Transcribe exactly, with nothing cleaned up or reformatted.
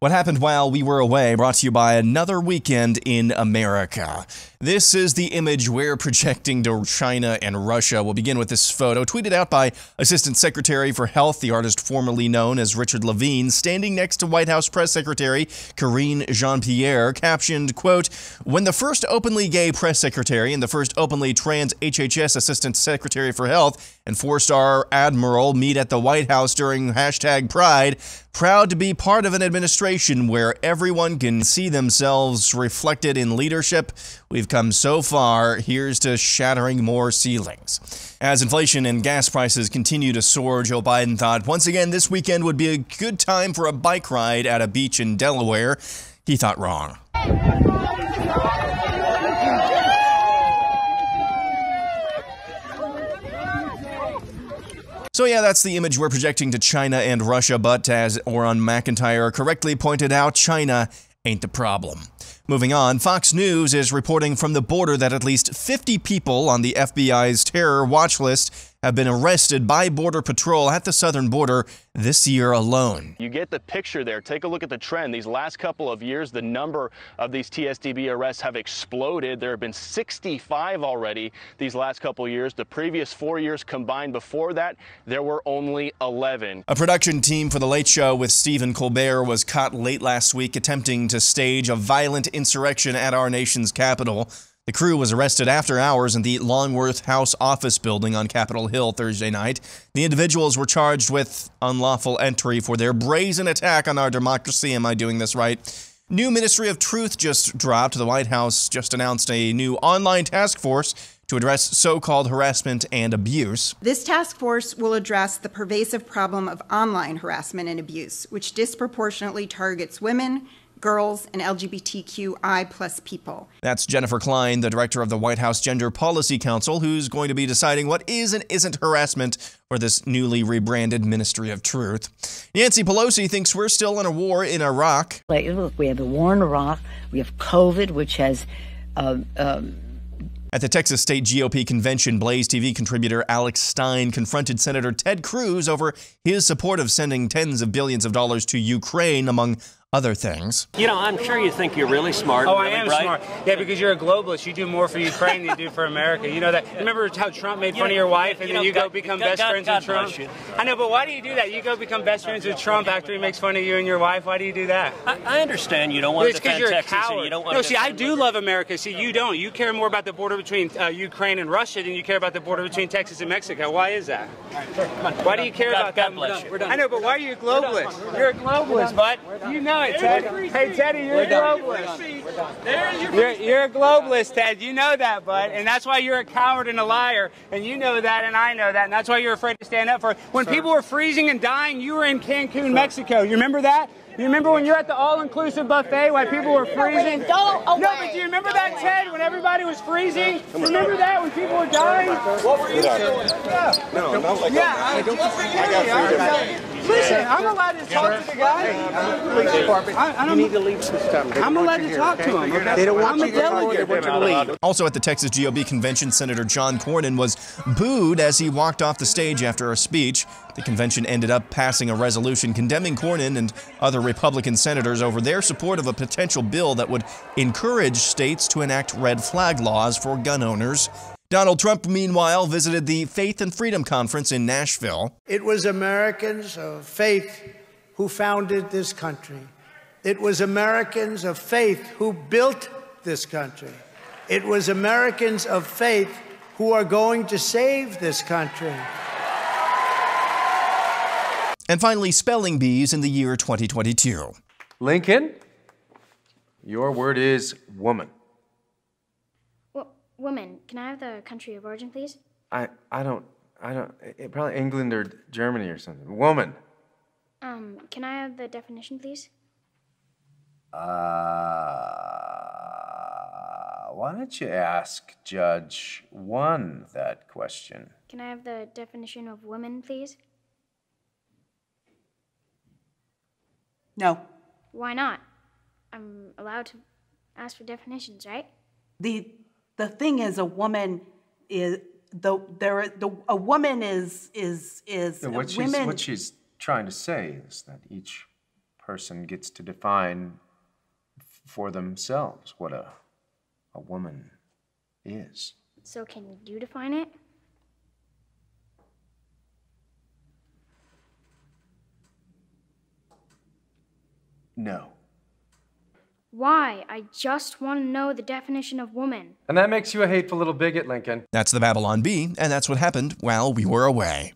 What happened while we were away, brought to you by Another Weekend in America. This is the image we're projecting to China and Russia. We'll begin with this photo, tweeted out by Assistant Secretary for Health, the artist formerly known as Richard Levine, standing next to White House Press Secretary Karine Jean-Pierre, captioned, quote, "When the first openly gay press secretary and the first openly trans H H S Assistant Secretary for Health and four-star admiral meet at the White House during hashtag Pride, proud to be part of an administration where everyone can see themselves reflected in leadership. We've come so far, here's to shattering more ceilings." As inflation and gas prices continue to soar, Joe Biden thought once again this weekend would be a good time for a bike ride at a beach in Delaware. He thought wrong. So yeah, that's the image we're projecting to China and Russia, but as Oran McIntyre correctly pointed out, China ain't the problem. Moving on, Fox News is reporting from the border that at least fifty people on the F B I's terror watch list have been arrested by Border Patrol at the southern border this year alone. You get the picture there. Take a look at the trend. These last couple of years, the number of these T S D B arrests have exploded. There have been sixty-five already these last couple of years. The previous four years combined before that, there were only eleven. A production team for The Late Show with Stephen Colbert was caught late last week attempting to stage a violent insurrection at our nation's capital. The crew was arrested after hours in the Longworth House office building on Capitol Hill Thursday night. The individuals were charged with unlawful entry for their brazen attack on our democracy. Am I doing this right? New Ministry of Truth just dropped. The White House just announced a new online task force to address so-called harassment and abuse. This task force will address the pervasive problem of online harassment and abuse, which disproportionately targets women, girls, and L G B T Q I plus people. That's Jennifer Klein, the director of the White House Gender Policy Council, who's going to be deciding what is and isn't harassment for this newly rebranded Ministry of Truth. Nancy Pelosi thinks we're still in a war in Iraq. Look, we have a war in Iraq. We have COVID, which has... Um, um At the Texas State G O P convention, BlazeTV contributor Alex Stein confronted Senator Ted Cruz over his support of sending tens of billions of dollars to Ukraine, among other things. You know, I'm sure you think you're really smart. Oh, really I am bright. smart. Yeah, because you're a globalist. You do more for Ukraine than you do for America. You know that. Remember how Trump made you fun know, of your wife you and know, then you God, go become God, best God, friends God, God with Trump? I know, but why do you do that? You go become best friends with Trump after he makes fun of you and your wife. Why do you do that? I, I understand you don't want it's to defend you're Texas. A coward. You don't want no, to see, I do love America. See, you don't. You care more about the border between uh, Ukraine and Russia than you care about the border between Texas and Mexico. Why is that? Why do you care God, about God that? Bless you. I know, but why are you a globalist? You're a globalist, bud. You know it, Ted. Hey, Teddy, you're a globalist. You're, you're a globalist, Ted. You know that, bud. And that's why you're a coward and a liar. And you know that, and I know that. And that's why you're afraid to stand up for it. When Sir. people were freezing and dying, you were in Cancun, Sir. Mexico. You remember that? You remember when you were at the all-inclusive buffet why people were freezing? Go away. No, but do you remember that, Ted, when everybody was freezing? Remember that, when people were dying? What were you doing? Yeah. No, not like that. Yeah, I got freedom. Listen, I'm allowed to talk to the guy. I, I don't, you need to leave this time. I'm allowed to talk to him. They don't want you to leave. Also at the Texas G O P convention, Senator John Cornyn was booed as he walked off the stage after a speech. The convention ended up passing a resolution condemning Cornyn and other Republican senators over their support of a potential bill that would encourage states to enact red flag laws for gun owners. Donald Trump, meanwhile, visited the Faith and Freedom Conference in Nashville. It was Americans of faith who founded this country. It was Americans of faith who built this country. It was Americans of faith who are going to save this country. And finally, spelling bees in the year twenty twenty-two. Lincoln, your word is woman. Woman, can I have the country of origin, please? I, I don't, I don't, it, probably England or Germany or something. Woman. Um, can I have the definition, please? Uh, why don't you ask Judge One that question? Can I have the definition of woman, please? No. Why not? I'm allowed to ask for definitions, right? The... The thing is, a woman is the there. The a woman is is is. Yeah, what, she's, women, what she's trying to say is that each person gets to define for themselves what a, a woman is. So can you define it? No. Why? I just want to know the definition of woman. And that makes you a hateful little bigot, Lincoln. That's the Babylon Bee, and that's what happened while we were away.